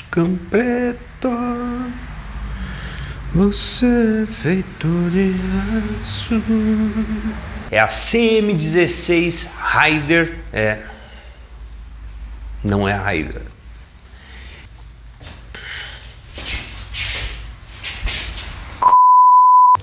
Cão preto, você é feito de aço. É a CM16 Wild Hog, não é a Raider.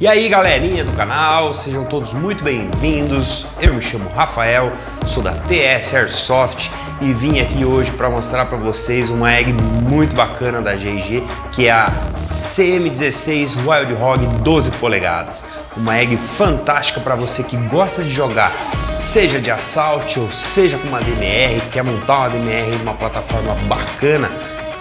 E aí, galerinha do canal, sejam todos muito bem-vindos. Eu me chamo Rafael, sou da TS Airsoft e vim aqui hoje para mostrar para vocês uma AEG muito bacana da G&G, que é a CM16 Wild Hog 12 polegadas. Uma AEG fantástica para você que gosta de jogar, seja de assalto ou seja com uma DMR, quer montar uma DMR em uma plataforma bacana,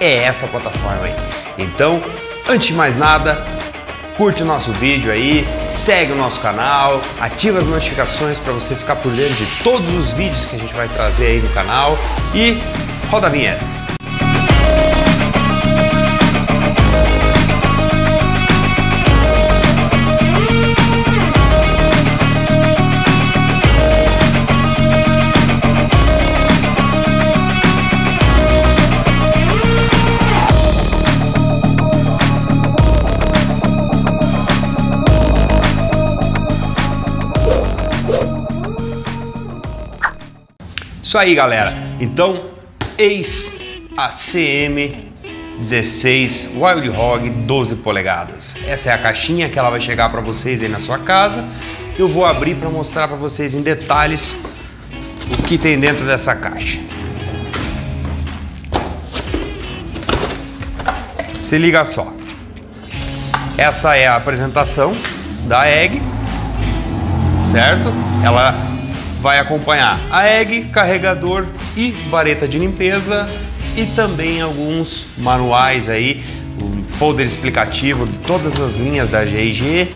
é essa plataforma aí. Então, antes de mais nada, curte o nosso vídeo aí, segue o nosso canal, ativa as notificações para você ficar por dentro de todos os vídeos que a gente vai trazer aí no canal e roda a vinheta. Isso aí, galera, então eis a CM16 Wild Hog 12 polegadas. Essa é a caixinha que ela vai chegar para vocês aí na sua casa. Eu vou abrir para mostrar para vocês em detalhes o que tem dentro dessa caixa. Se liga só, essa é a apresentação da AEG, certo? Ela vai acompanhar a AEG, carregador e vareta de limpeza e também alguns manuais aí, um folder explicativo de todas as linhas da G&G.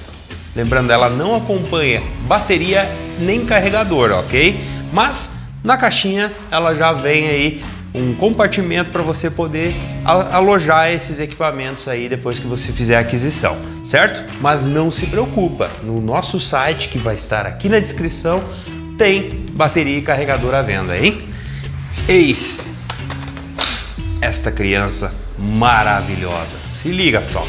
Lembrando, ela não acompanha bateria nem carregador, ok? Mas na caixinha ela já vem aí um compartimento para você poder alojar esses equipamentos aí depois que você fizer a aquisição, certo? Mas não se preocupa, no nosso site, que vai estar aqui na descrição, tem bateria e carregador à venda, hein? Eis esta criança maravilhosa. Se liga só.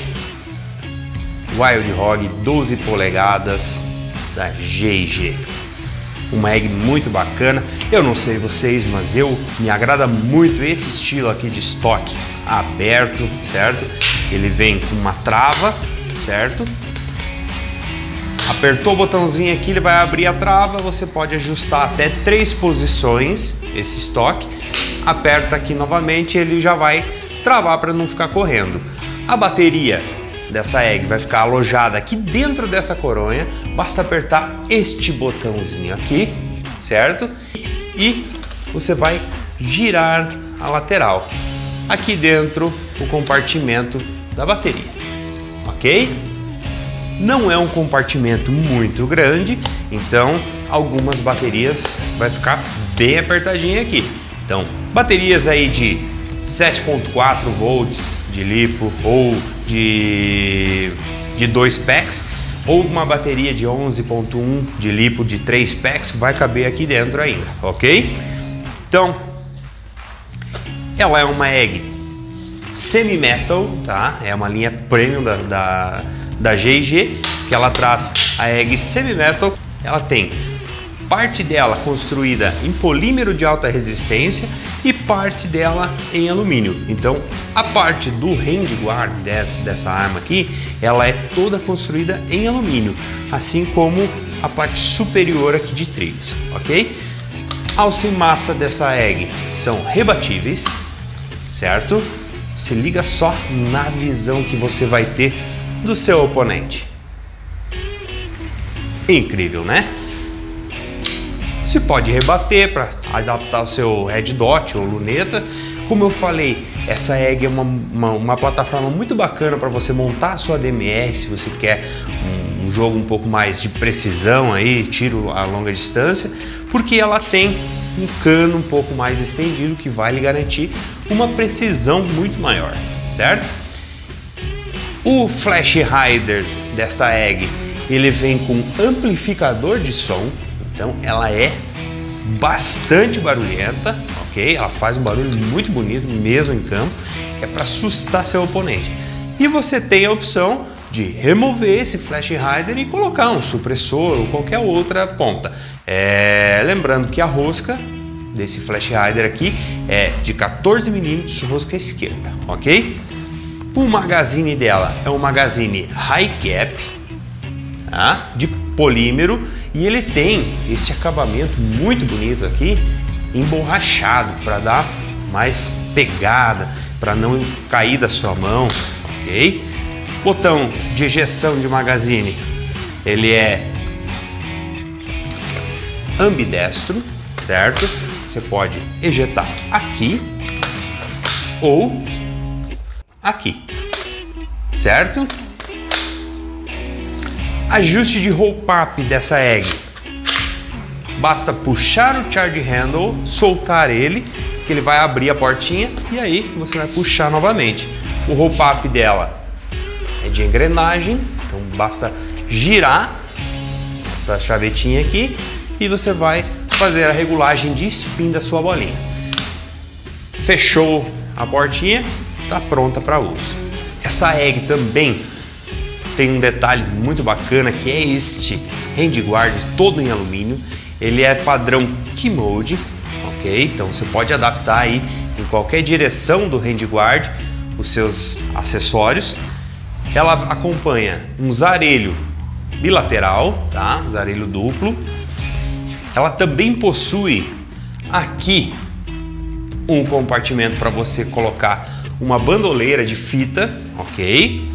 Wild Hog 12 polegadas da G&G. Uma AEG muito bacana. Eu não sei vocês, mas me agrada muito esse estilo aqui de estoque aberto, certo? Ele vem com uma trava, certo? Apertou o botãozinho aqui, ele vai abrir a trava, você pode ajustar até 3 posições esse estoque. Aperta aqui novamente, ele já vai travar para não ficar correndo. A bateria dessa AEG vai ficar alojada aqui dentro dessa coronha, basta apertar este botãozinho aqui, certo? E você vai girar a lateral. Aqui dentro o compartimento da bateria, ok? Não é um compartimento muito grande, então algumas baterias vai ficar bem apertadinha aqui. Então, baterias aí de 7.4 volts de lipo ou de 2 packs, ou uma bateria de 11.1 de lipo de 3 packs vai caber aqui dentro ainda, ok? Então, ela é uma AEG semi-metal, tá? É uma linha premium da G&G, que ela traz a AEG semi-metal. Ela tem parte dela construída em polímero de alta resistência e parte dela em alumínio. Então a parte do handguard dessa arma aqui, ela é toda construída em alumínio, assim como a parte superior aqui de trigos, ok? A alça e massa dessa AEG são rebatíveis, certo? Se liga só na visão que você vai ter do seu oponente. Incrível, né? Você pode rebater para adaptar o seu red dot ou luneta. Como eu falei, essa AEG é uma plataforma muito bacana para você montar a sua DMR, se você quer um jogo um pouco mais de precisão aí, tiro a longa distância, porque ela tem um cano um pouco mais estendido que vai lhe garantir uma precisão muito maior, certo? O Flash Hider dessa AEG, ele vem com amplificador de som, então ela é bastante barulhenta, ok? Ela faz um barulho muito bonito mesmo em campo, é para assustar seu oponente. E você tem a opção de remover esse Flash Hider e colocar um supressor ou qualquer outra ponta. Lembrando que a rosca desse Flash Hider aqui é de 14 mm, rosca esquerda, ok? O magazine dela é um magazine high cap, tá? De polímero, e ele tem esse acabamento muito bonito aqui, emborrachado, para dar mais pegada, para não cair da sua mão, ok? Botão de ejeção de magazine, ele é ambidestro, certo? Você pode ejetar aqui ou aqui, certo? Ajuste de roll-up dessa AEG, basta puxar o charge handle, soltar ele, que ele vai abrir a portinha e aí você vai puxar novamente. O roll-up dela é de engrenagem, então basta girar essa chavetinha aqui e você vai fazer a regulagem de spin da sua bolinha. Fechou a portinha, está pronta para uso. Essa AEG também tem um detalhe muito bacana, que é este handguard todo em alumínio. Ele é padrão key mode, ok? Então você pode adaptar aí em qualquer direção do handguard os seus acessórios. Ela acompanha um zarelho bilateral, tá? Um zarelho duplo. Ela também possui aqui um compartimento para você colocar uma bandoleira de fita, ok?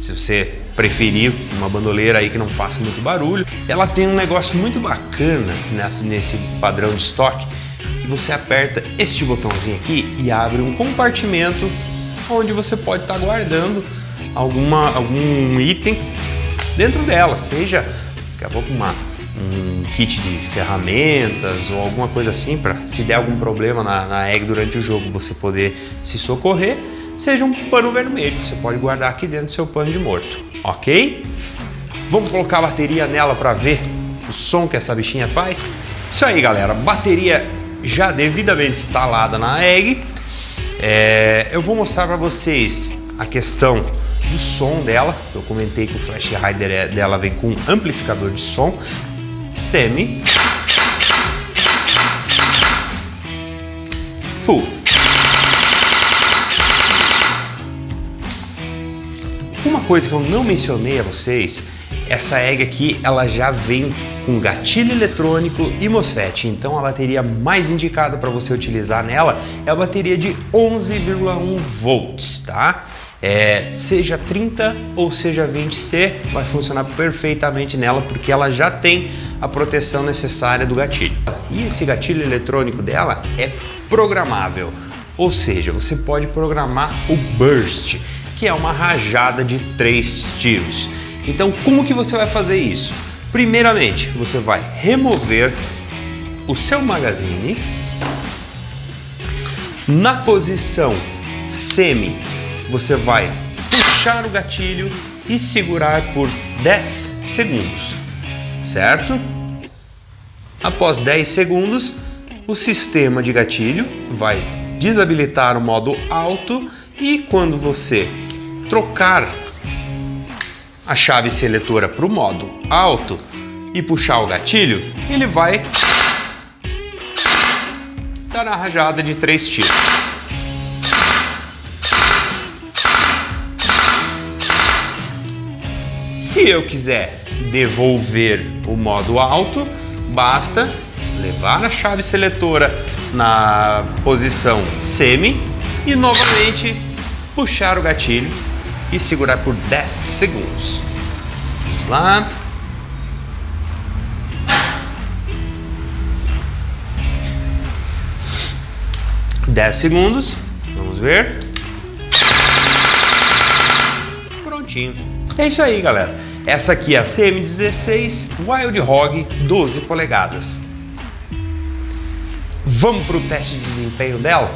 Se você preferir uma bandoleira aí que não faça muito barulho. Ela tem um negócio muito bacana nesse padrão de estoque, que você aperta este botãozinho aqui e abre um compartimento onde você pode estar guardando algum item dentro dela, seja daqui a pouco um kit de ferramentas ou alguma coisa assim, para se der algum problema na AEG durante o jogo você poder se socorrer, seja um pano vermelho, você pode guardar aqui dentro do seu pano de morto, ok? Vamos colocar a bateria nela para ver o som que essa bichinha faz. Isso aí, galera, bateria já devidamente instalada na AEG, eu vou mostrar para vocês a questão do som dela. Eu comentei que o Flash Hider dela vem com um amplificador de som semi, full. Uma coisa que eu não mencionei a vocês, essa AEG aqui ela já vem com gatilho eletrônico e mosfet, então a bateria mais indicada para você utilizar nela é a bateria de 11,1 volts, tá? Seja 30 ou seja 20C, vai funcionar perfeitamente nela, porque ela já tem a proteção necessária do gatilho. E esse gatilho eletrônico dela é programável, ou seja, você pode programar o burst, que é uma rajada de 3 tiros. Então como que você vai fazer isso? Primeiramente, você vai remover o seu magazine na posição semi. Você vai puxar o gatilho e segurar por 10 segundos, certo? Após 10 segundos, o sistema de gatilho vai desabilitar o modo alto e quando você trocar a chave seletora para o modo alto e puxar o gatilho, ele vai dar a rajada de 3 tiros. Se eu quiser devolver o modo alto, basta levar a chave seletora na posição semi e novamente puxar o gatilho e segurar por 10 segundos. Vamos lá. Vamos ver. Prontinho. É isso aí, galera. Essa aqui é a CM16 Wild Hog 12 polegadas. Vamos para o teste de desempenho dela?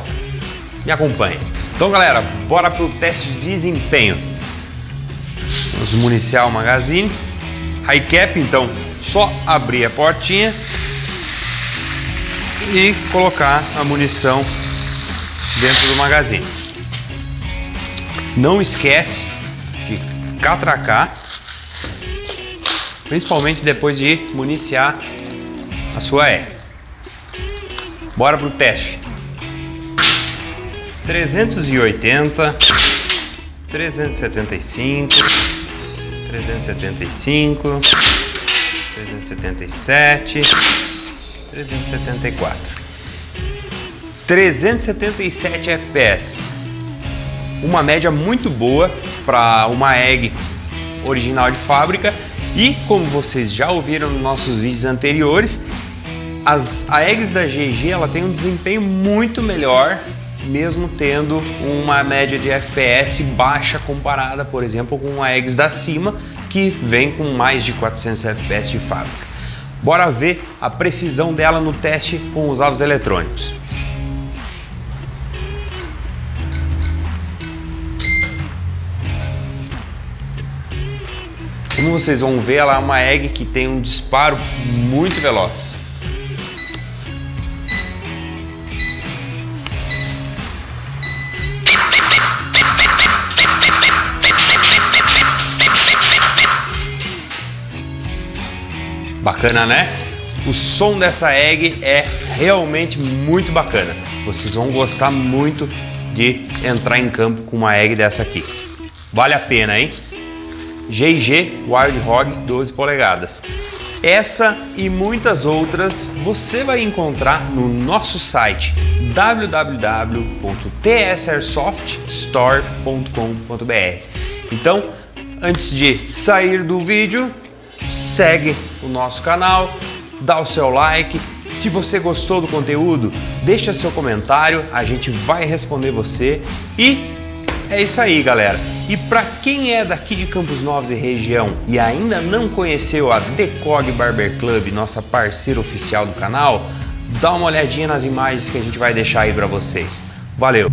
Me acompanha. Então, galera, bora para o teste de desempenho. Vamos municiar o magazine. High cap, então, só abrir a portinha. e colocar a munição dentro do magazine. Não esquece de catracar, principalmente depois de municiar a sua AEG. Bora pro teste. 380, 375, 375, 377, 374. 377 FPS. Uma média muito boa para uma AEG original de fábrica. E como vocês já ouviram nos nossos vídeos anteriores, as AEGs da G&G, ela tem um desempenho muito melhor, mesmo tendo uma média de FPS baixa comparada, por exemplo, com AEGs da Cyma, que vem com mais de 400 FPS de fábrica. Bora ver a precisão dela no teste com os alvos eletrônicos. Como vocês vão ver, ela é uma AEG que tem um disparo muito veloz. Bacana, né? O som dessa AEG é realmente muito bacana. Vocês vão gostar muito de entrar em campo com uma AEG dessa aqui. Vale a pena, hein? G&G Wild Hog 12 polegadas. Essa e muitas outras você vai encontrar no nosso site www.tsairsoftstore.com.br. Então, antes de sair do vídeo, segue o nosso canal, dá o seu like. Se você gostou do conteúdo, deixa seu comentário, a gente vai responder você. E é isso aí, galera. E para quem é daqui de Campos Novos e região e ainda não conheceu a Decog Barber Club, nossa parceira oficial do canal, dá uma olhadinha nas imagens que a gente vai deixar aí para vocês. Valeu!